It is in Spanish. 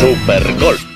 Supergol.